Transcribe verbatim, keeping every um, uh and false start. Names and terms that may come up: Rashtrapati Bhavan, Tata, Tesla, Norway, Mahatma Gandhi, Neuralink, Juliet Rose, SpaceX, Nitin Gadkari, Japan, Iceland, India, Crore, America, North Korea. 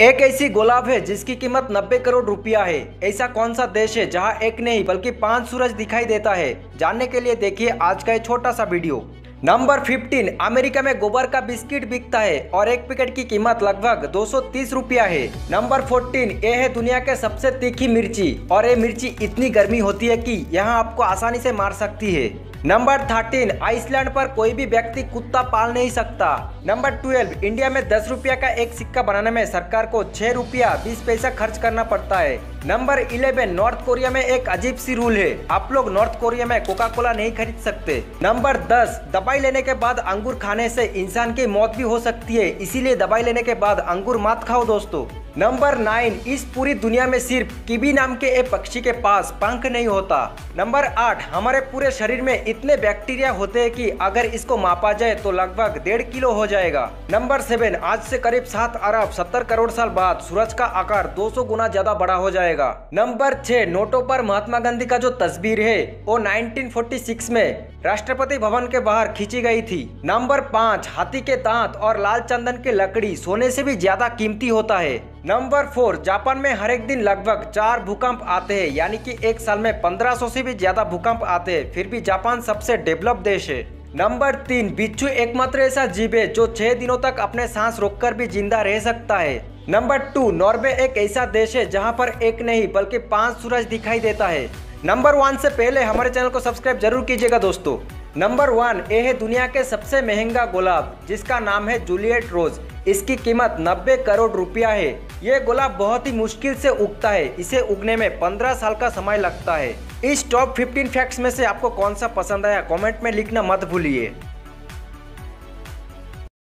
एक ऐसी गुलाब है जिसकी कीमत नब्बे करोड़ रुपया है। ऐसा कौन सा देश है जहां एक नहीं बल्कि पांच सूरज दिखाई देता है? जानने के लिए देखिए आज का ये छोटा सा वीडियो। नंबर पंद्रह, अमेरिका में गोबर का बिस्किट बिकता है और एक पैकेट की कीमत लगभग दो सौ तीस रुपया है। नंबर चौदह, ये है दुनिया के सबसे तीखी मिर्ची और ये मिर्ची इतनी गर्मी होती है कि यह आपको आसानी से मार सकती है। नंबर तेरह, आइसलैंड पर कोई भी व्यक्ति कुत्ता पाल नहीं सकता। नंबर बारह, इंडिया में दस रुपया का एक सिक्का बनाने में सरकार को छह रुपया बीस पैसा खर्च करना पड़ता है। नंबर ग्यारह, नॉर्थ कोरिया में एक अजीब सी रूल है, आप लोग नॉर्थ कोरिया में कोका कोला नहीं खरीद सकते। नंबर दस, दवाई लेने के बाद अंगूर खाने से इंसान की मौत भी हो सकती है, इसीलिए दवाई लेने के बाद अंगूर मत खाओ दोस्तों। नंबर नाइन, इस पूरी दुनिया में सिर्फ कीवी नाम के एक पक्षी के पास पंख नहीं होता। नंबर आठ, हमारे पूरे शरीर में इतने बैक्टीरिया होते हैं कि अगर इसको मापा जाए तो लगभग डेढ़ किलो हो जाएगा। नंबर सेवन, आज से करीब सात अरब सत्तर करोड़ साल बाद सूरज का आकार दो सौ गुना ज्यादा बड़ा हो जाएगा। नंबर छह, नोटों पर महात्मा गांधी का जो तस्वीर है वो उन्नीस सौ छियालीस में राष्ट्रपति भवन के बाहर खींची गई थी। नंबर पाँच, हाथी के दांत और लाल चंदन की लकड़ी सोने से भी ज्यादा कीमती होता है। नंबर फोर, जापान में हर एक दिन लगभग चार भूकंप आते हैं, यानी कि एक साल में पंद्रह सौ से भी ज्यादा भूकंप आते हैं, फिर भी जापान सबसे डेवलप्ड देश है। नंबर तीन, बिच्छू एकमात्र ऐसा जीव है जो छह दिनों तक अपने सांस रोककर भी जिंदा रह सकता है। नंबर टू, नॉर्वे एक ऐसा देश है जहां पर एक नहीं बल्कि पांच सूरज दिखाई देता है। नंबर वन से पहले हमारे चैनल को सब्सक्राइब जरूर कीजिएगा दोस्तों। नंबर वन, ये है दुनिया के सबसे महंगा गुलाब जिसका नाम है जूलियट रोज। इसकी कीमत नब्बे करोड़ रुपया है। ये गुलाब बहुत ही मुश्किल से उगता है, इसे उगने में पंद्रह साल का समय लगता है। इस टॉप पंद्रह फैक्ट्स में से आपको कौन सा पसंद आया कमेंट में लिखना मत भूलिए।